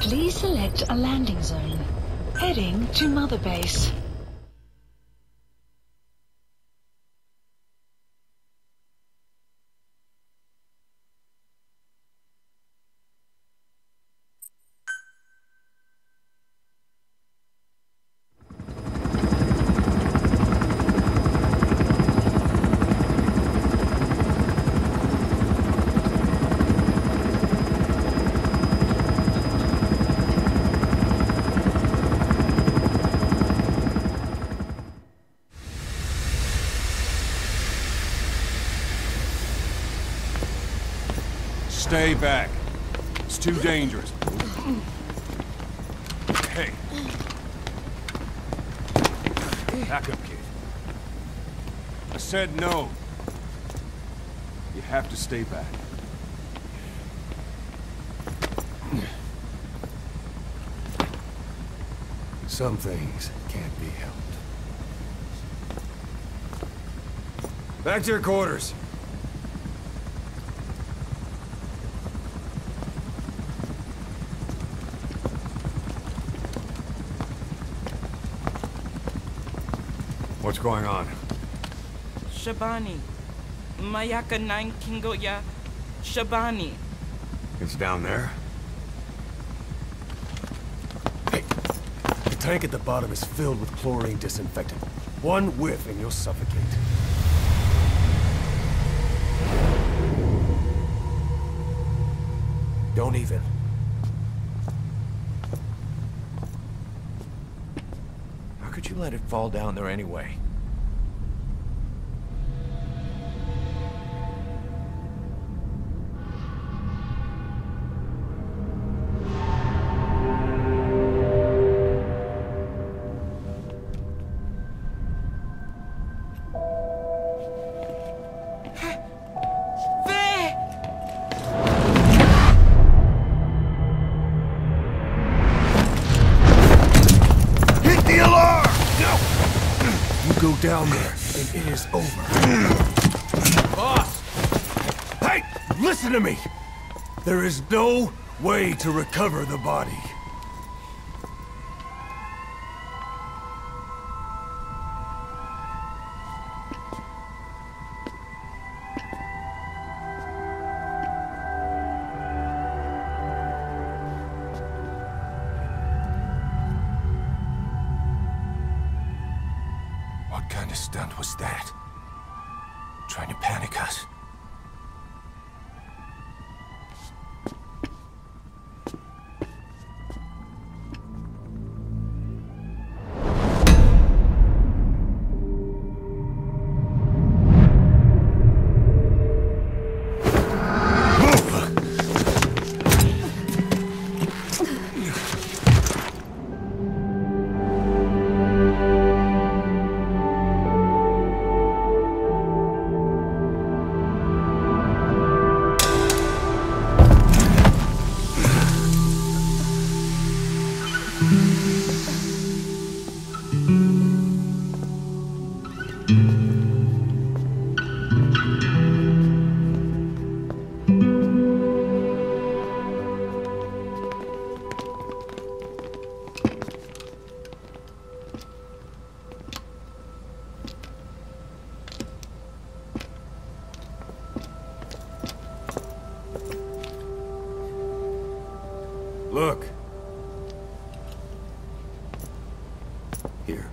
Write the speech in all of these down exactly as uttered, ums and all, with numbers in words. Please select a landing zone. Heading to Mother Base. Stay back. It's too dangerous. Hey. Back up, kid. I said no. You have to stay back. Some things can't be helped. Back to your quarters. What's going on? Shabani. Mayaka nine Kingoya. Shabani. It's down there? Hey! The tank at the bottom is filled with chlorine disinfectant. One whiff and you'll suffocate. Don't even. How could you let it fall down there anyway? Down there, and it is over. Boss! Hey! Listen to me! There is no way to recover the body. Look. Here.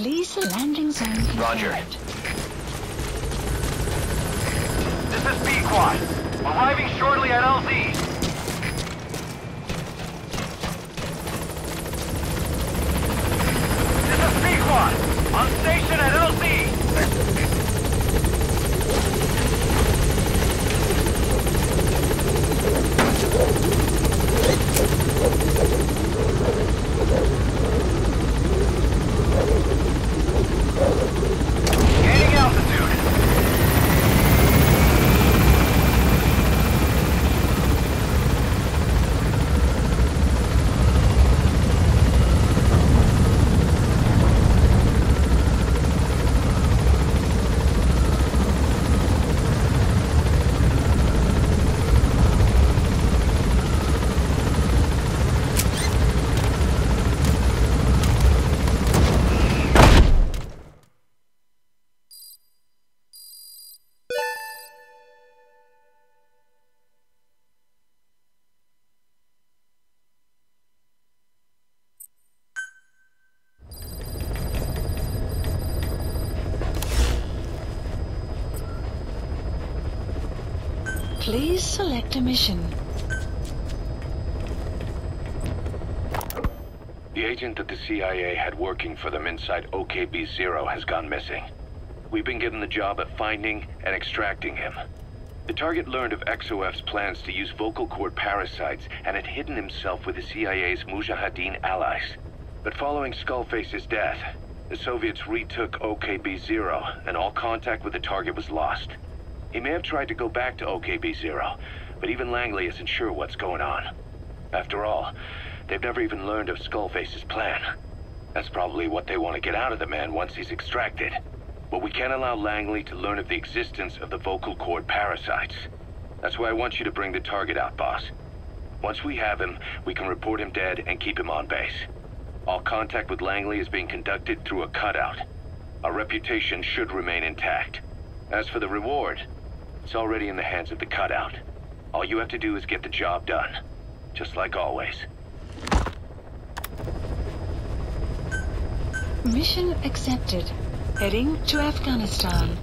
Please the landing zone. Roger. This is B Quad. Arriving shortly at L Z. On station at L Z! Gaining altitude! Please select a mission. The agent that the C I A had working for them inside O K B zero has gone missing. We've been given the job of finding and extracting him. The target learned of X O F's plans to use vocal cord parasites and had hidden himself with the C I A's Mujahideen allies. But following Skullface's death, the Soviets retook O K B zero and all contact with the target was lost. He may have tried to go back to O K B zero, but even Langley isn't sure what's going on. After all, they've never even learned of Skullface's plan. That's probably what they want to get out of the man once he's extracted. But we can't allow Langley to learn of the existence of the vocal cord parasites. That's why I want you to bring the target out, boss. Once we have him, we can report him dead and keep him on base. All contact with Langley is being conducted through a cutout. Our reputation should remain intact. As for the reward, it's already in the hands of the cutout. All you have to do is get the job done, just like always. Mission accepted. Heading to Afghanistan.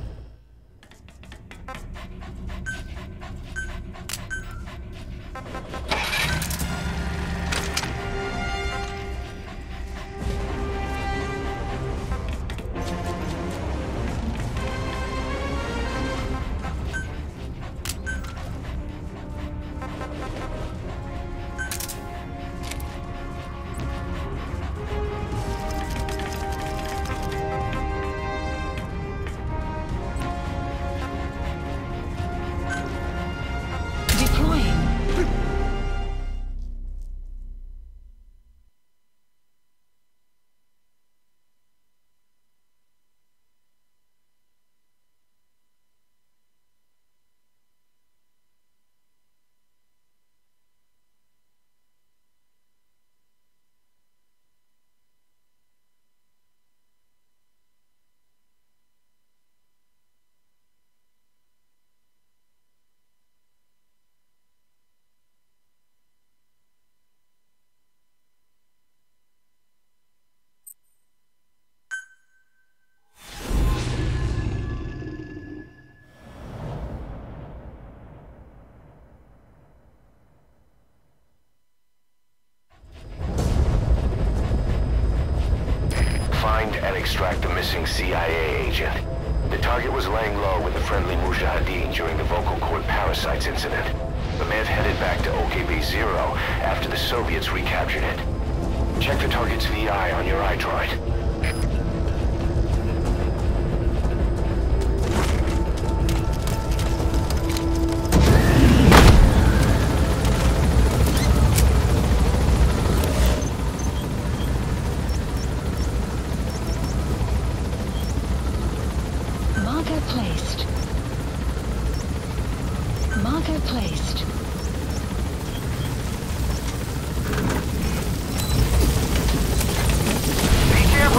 Extract the missing C I A agent. The target was laying low with the friendly Mujahideen during the vocal cord parasites incident. The man headed back to O K B zero after the Soviets recaptured it. Check the target's V I on your iDroid. Be careful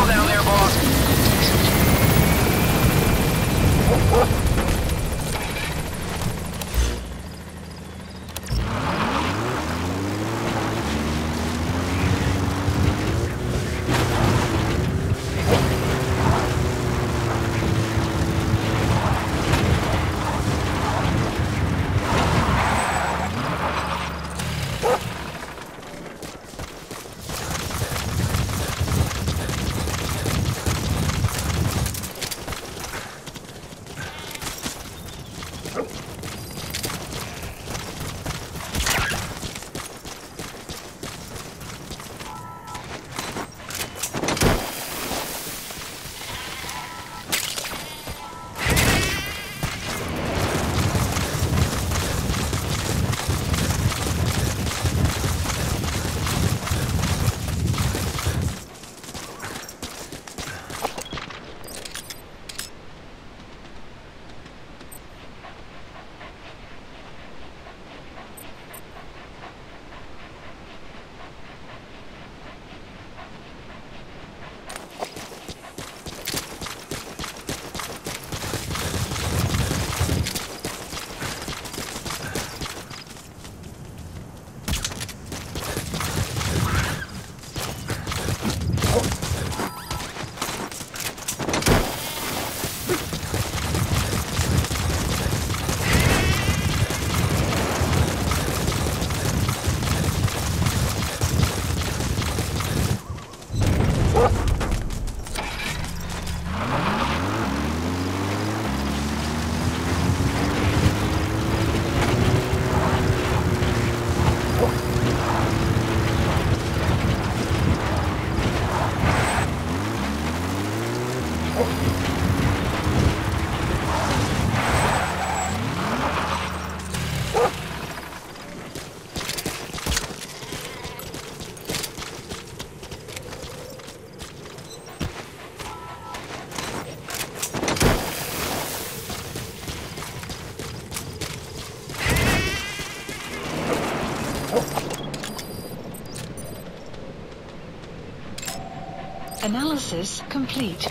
Analysis complete.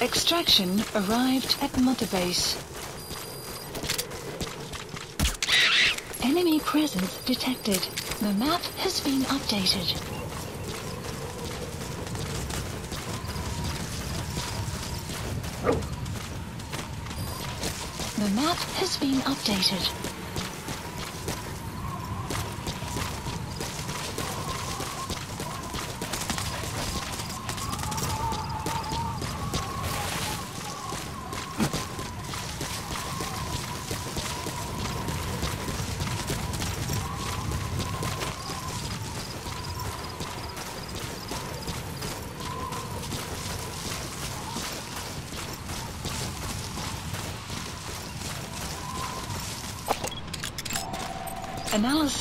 Extraction arrived at Mother Base. Enemy presence detected. The map has been updated. The map has been updated.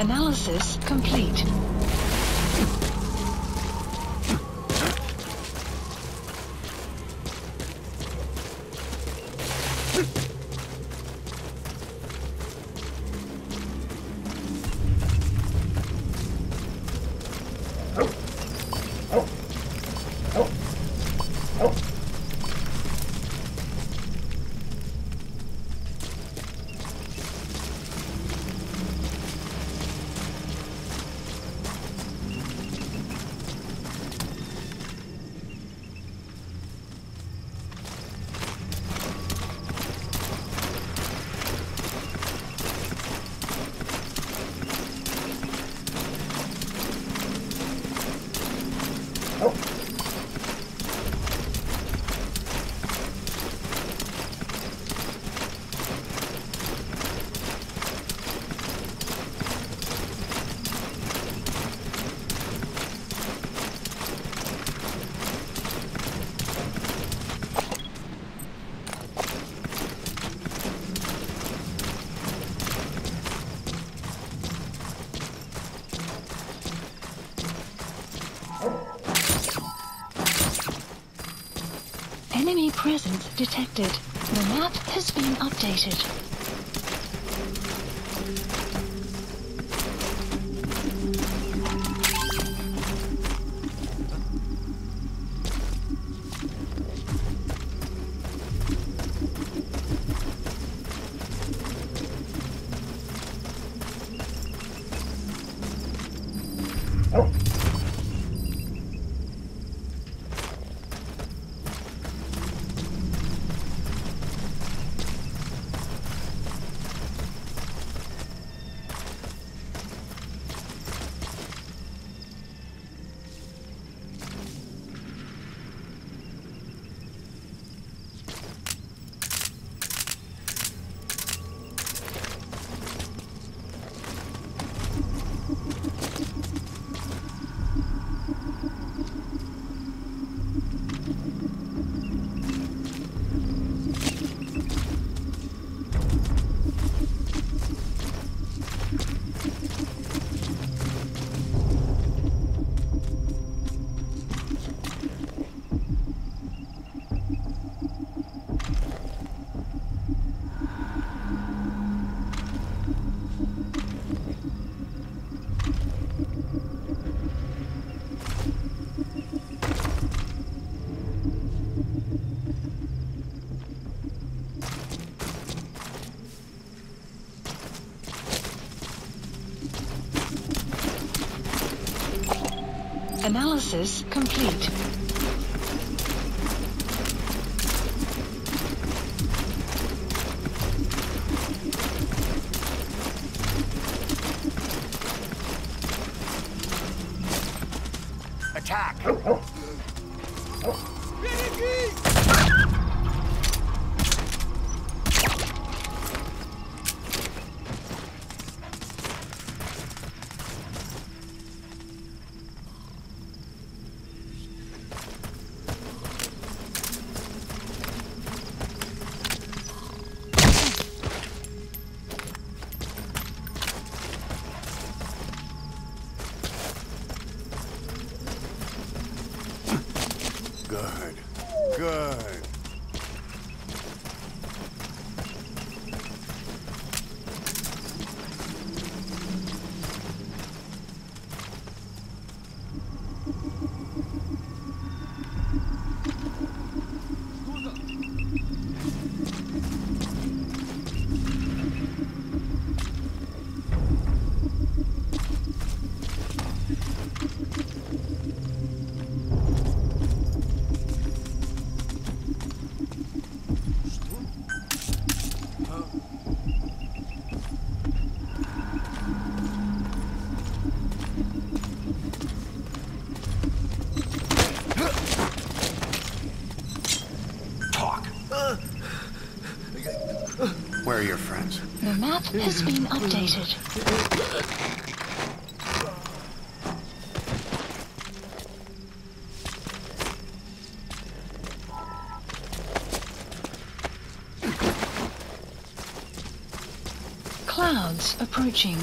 Analysis complete. Enemy presence detected. The map has been updated. Analysis complete. Attack! Good. Good. Where are your friends? The map has been updated. Clouds approaching.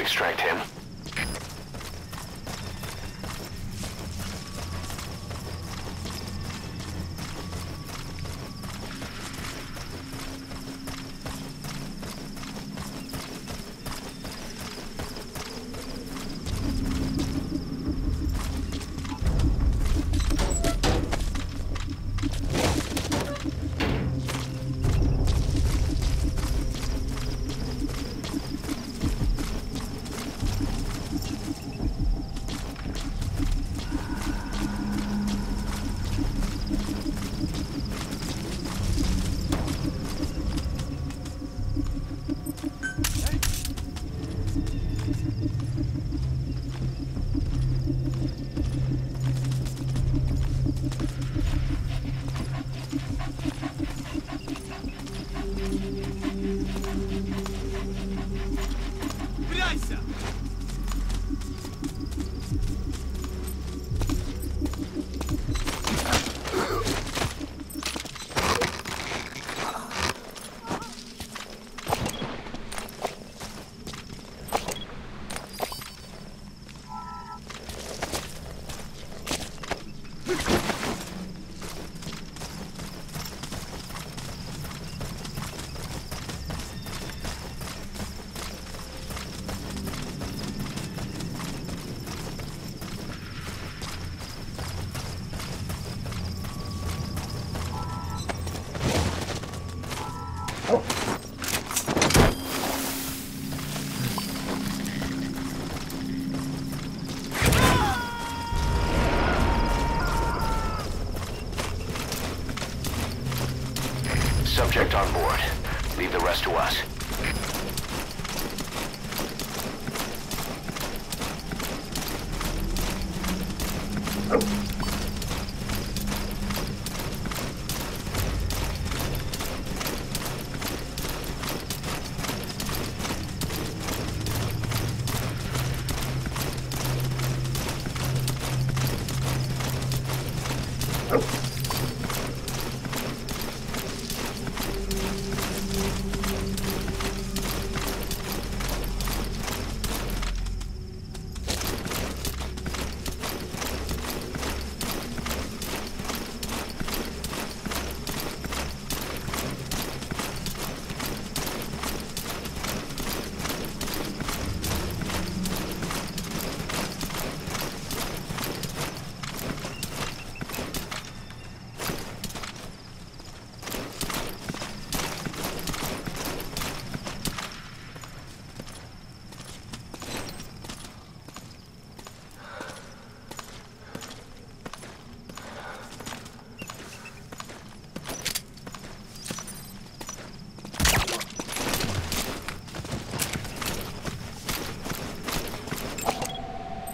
Extract him. Subject on board. Leave the rest to us.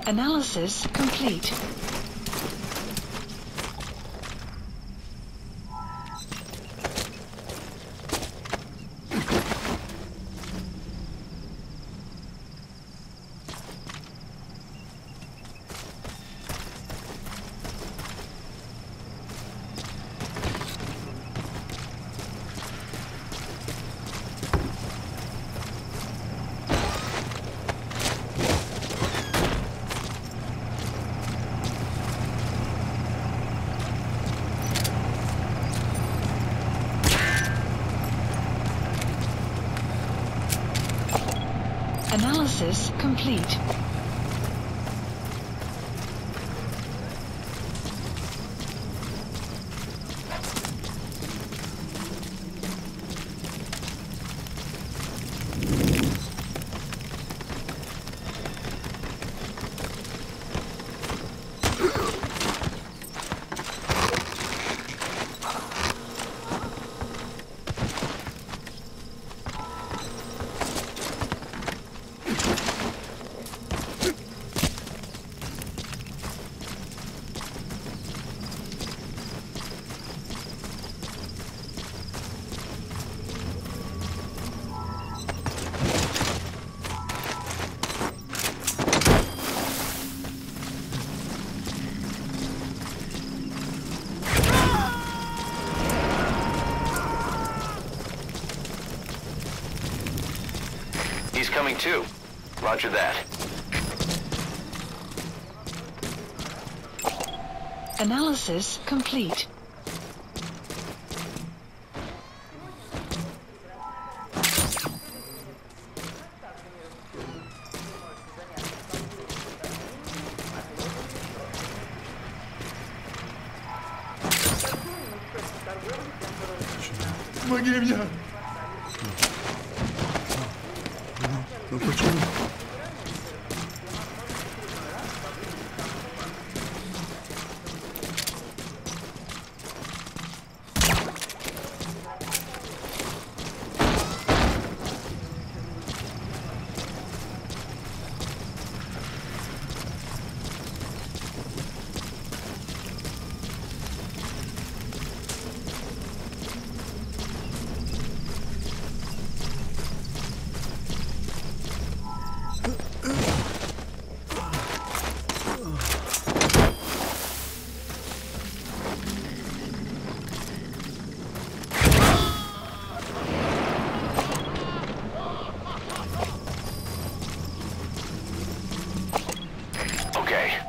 Analysis complete. Analysis complete. Coming too. Roger that. Analysis complete.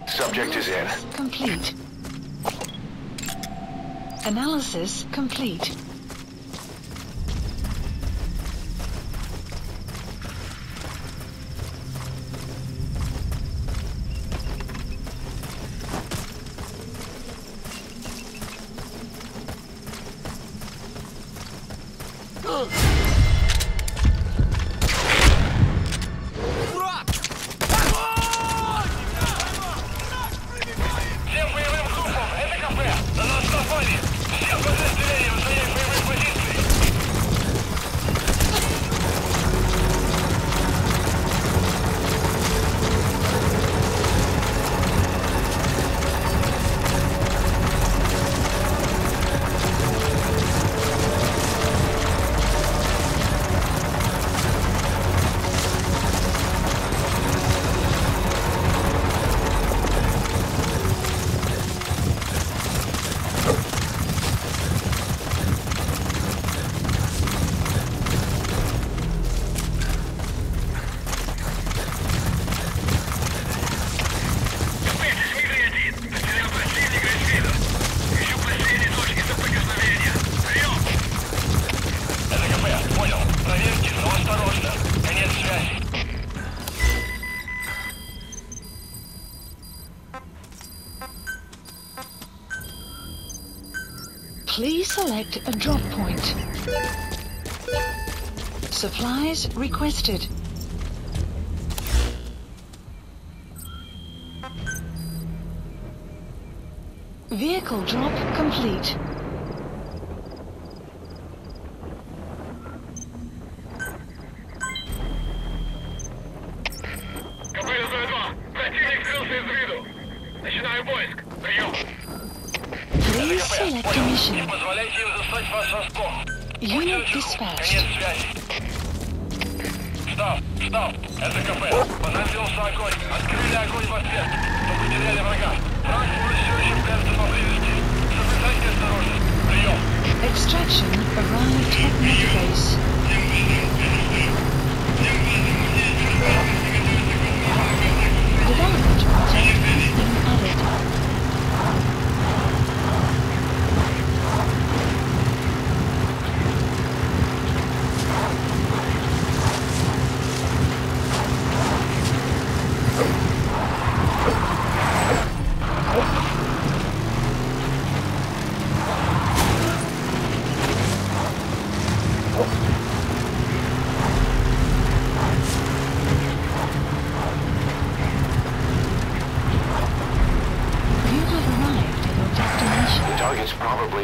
Subject is in. Complete. Analysis complete. Please select a drop point. Supplies requested. Vehicle drop complete.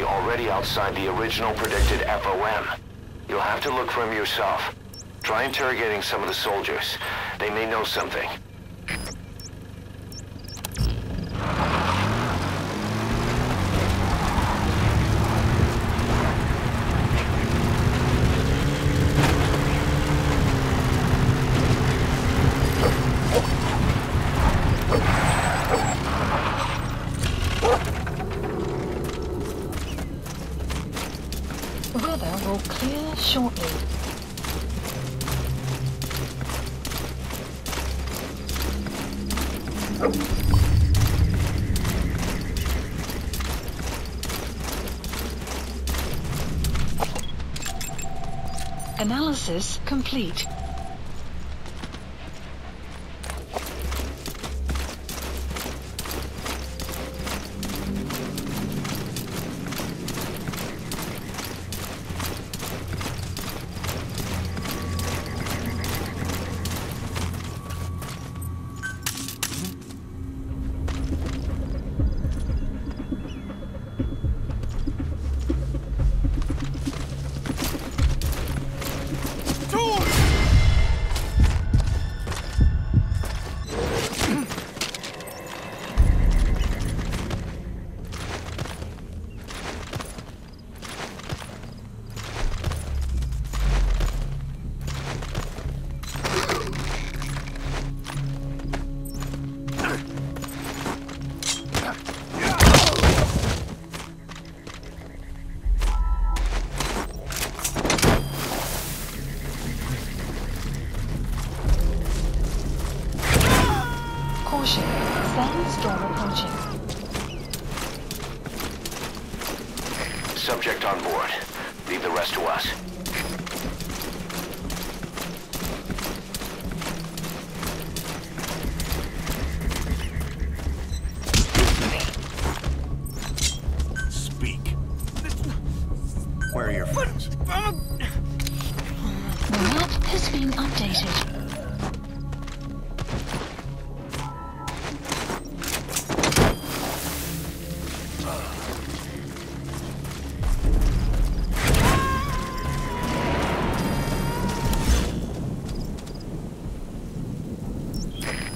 likely already outside the original predicted F O M. You'll have to look for him yourself. Try interrogating some of the soldiers. They may know something. Weather will clear shortly. Analysis complete. Second storm approaching. Subject on board. Leave the rest to us. Speak. Where are your friends? The map has been updated.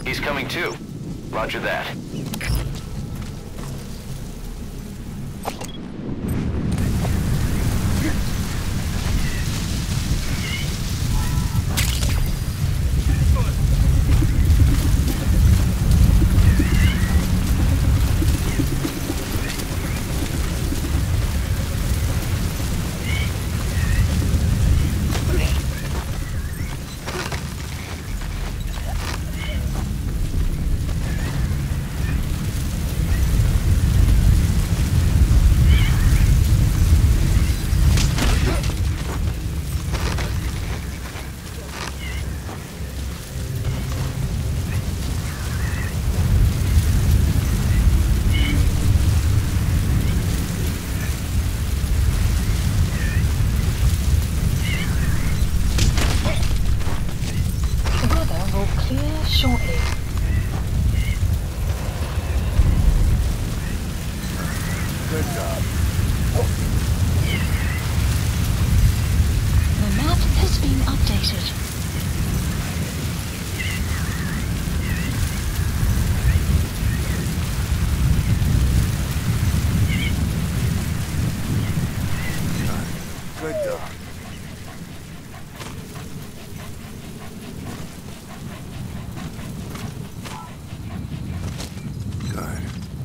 He's coming too. Roger that.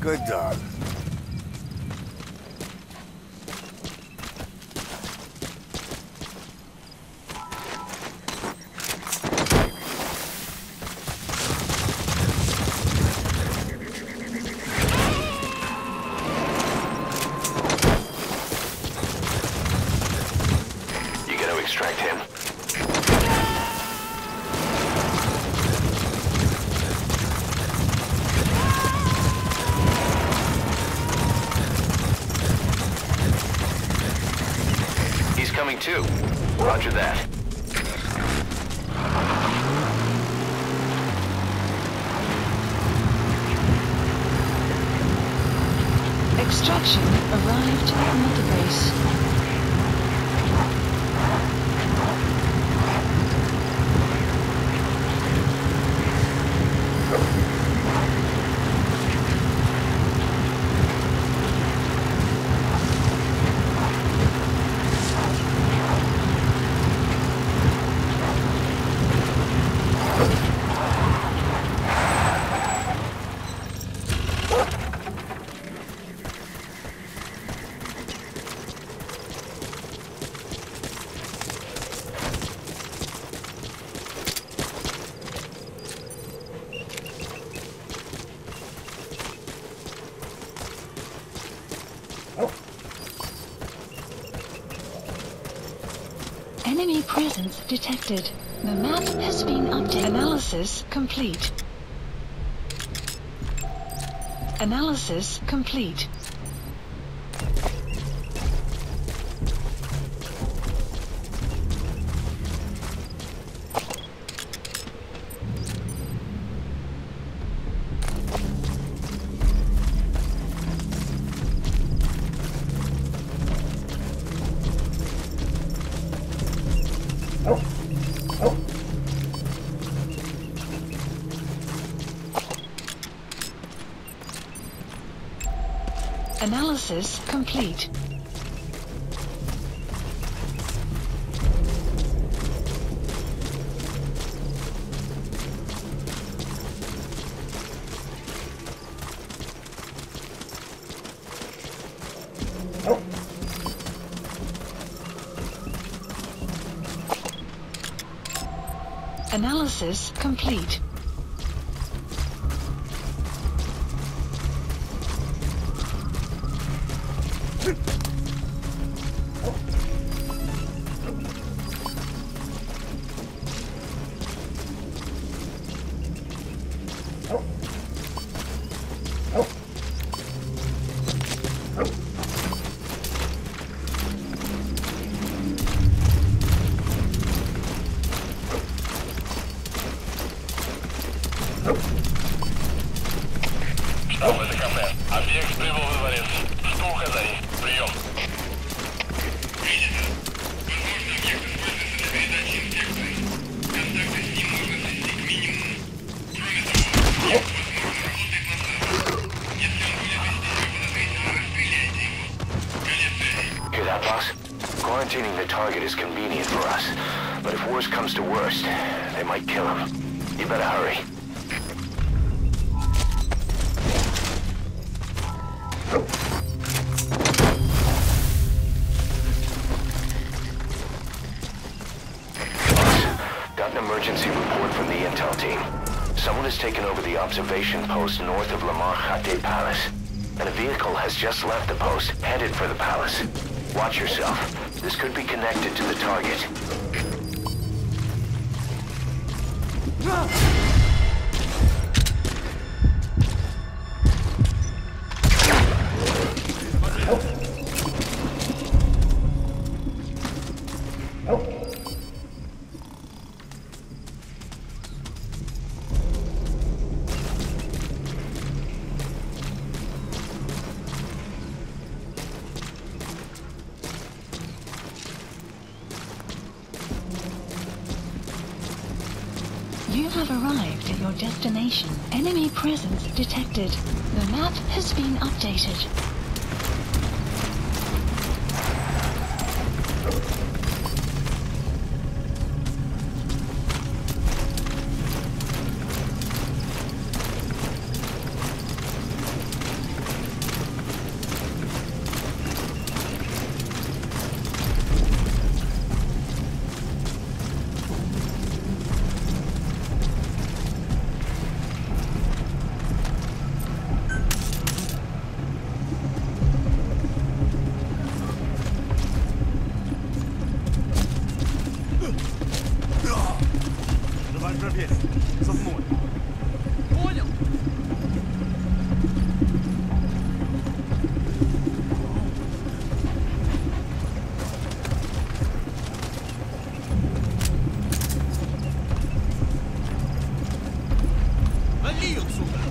Good dog. You gotta extract him. Coming too. Roger that. Extraction Extraction arrived at Mother Base. Enemy presence detected. The map has been updated. Analysis complete. Analysis complete. Analysis complete. Analysis complete. Quarantining the target is convenient for us, but if worse comes to worst, they might kill him. You better hurry. Boss, got an emergency report from the intel team. Someone has taken over the observation post north of Lamar Khate Palace, and a vehicle has just left the post, headed for the palace. Watch yourself. This could be connected to the target. Ah! You have arrived at your destination. Enemy presence detected. The map has been updated. Вали отсюда!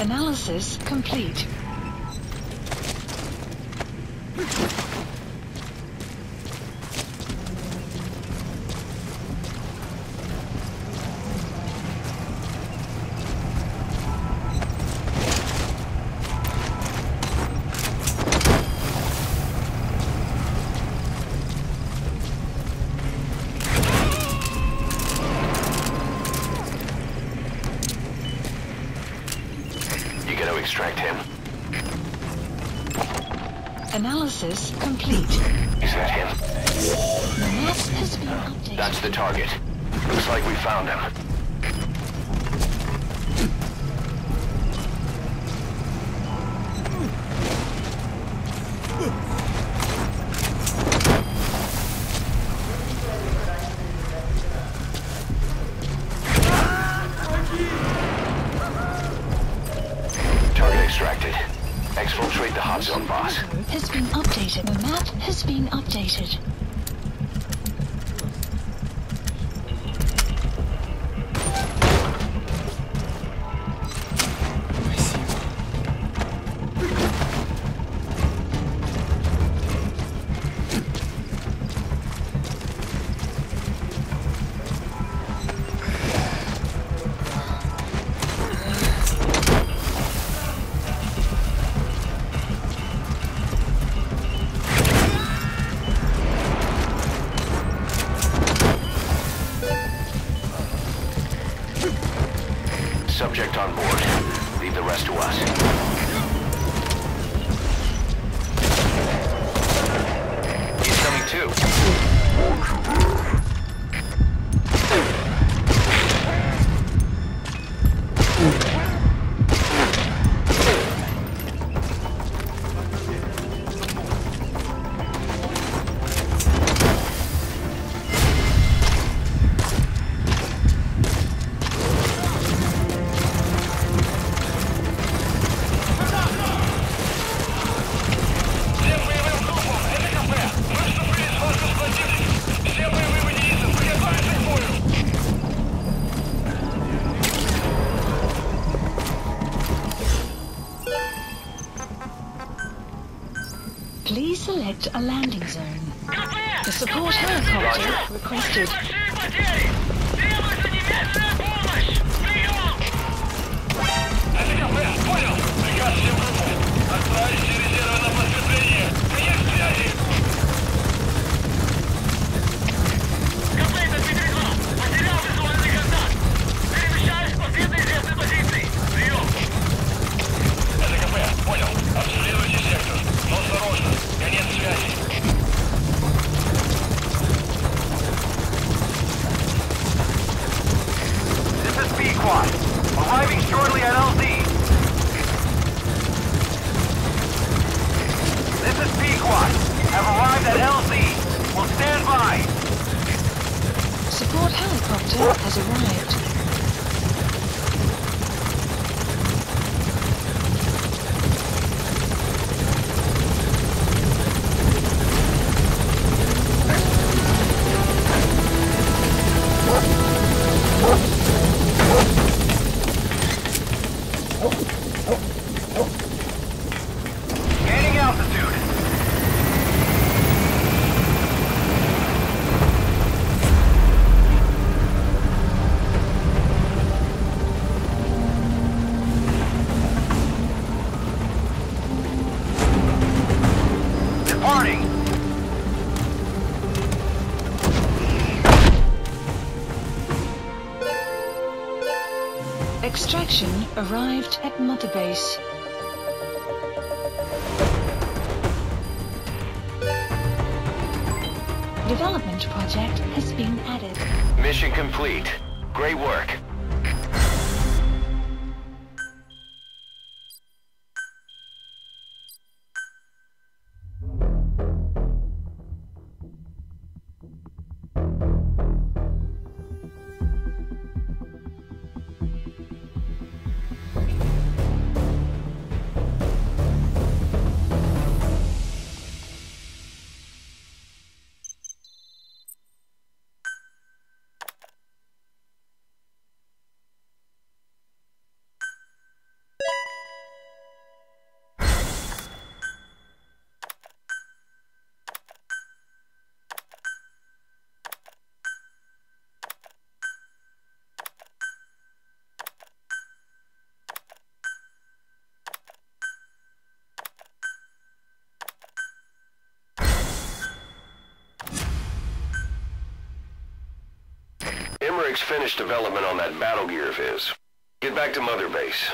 Analysis complete. Analysis complete. Is that him? The map has been updated. That's the target. Looks like we found him. Subject on board. Leave the rest to us. He's coming too. A landing zone. The support helicopter requested. Extraction arrived at Mother Base. Development project has been added. Mission complete. Great work. Eric's finished development on that battle gear of his. Get back to Mother Base.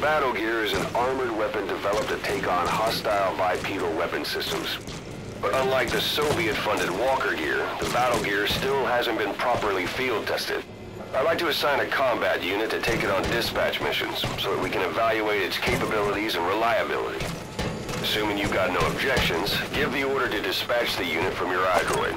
Battle Gear is an armored weapon developed to take on hostile bipedal weapon systems. But unlike the Soviet-funded Walker Gear, the Battle Gear still hasn't been properly field-tested. I'd like to assign a combat unit to take it on dispatch missions, so that we can evaluate its capabilities and reliability. Assuming you've got no objections, give the order to dispatch the unit from your iDroid.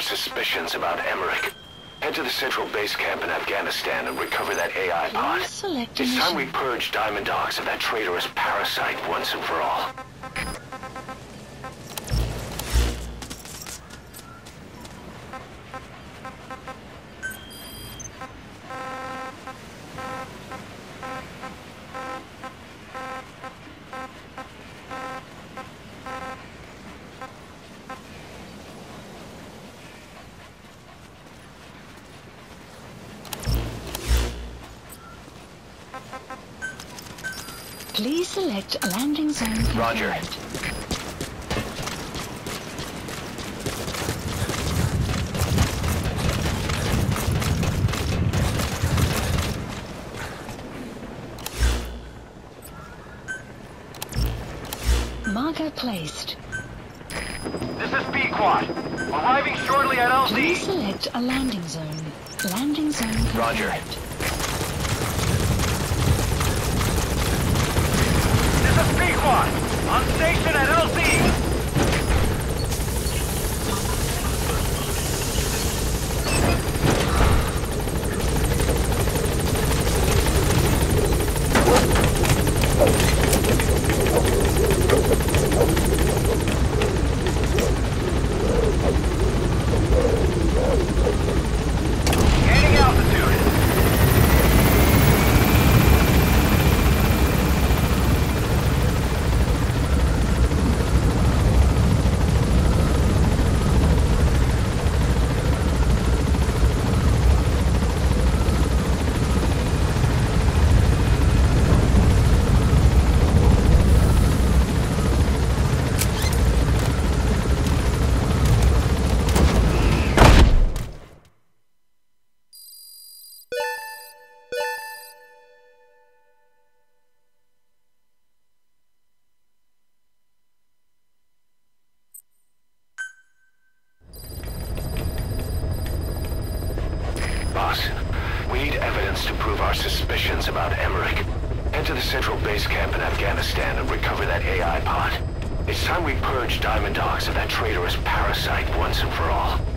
Suspicions about Emmerich. Head to the central base camp in Afghanistan and recover that A I pod. It's time we purge Diamond Dogs of that traitorous parasite once and for all. Please select a landing zone. Roger. Marker placed. This is B Quad. Arriving shortly at L C. Please select a landing zone. Landing zone. Confirmed. Roger. On station at L C! It's time we purge Diamond Dogs of that traitorous parasite once and for all.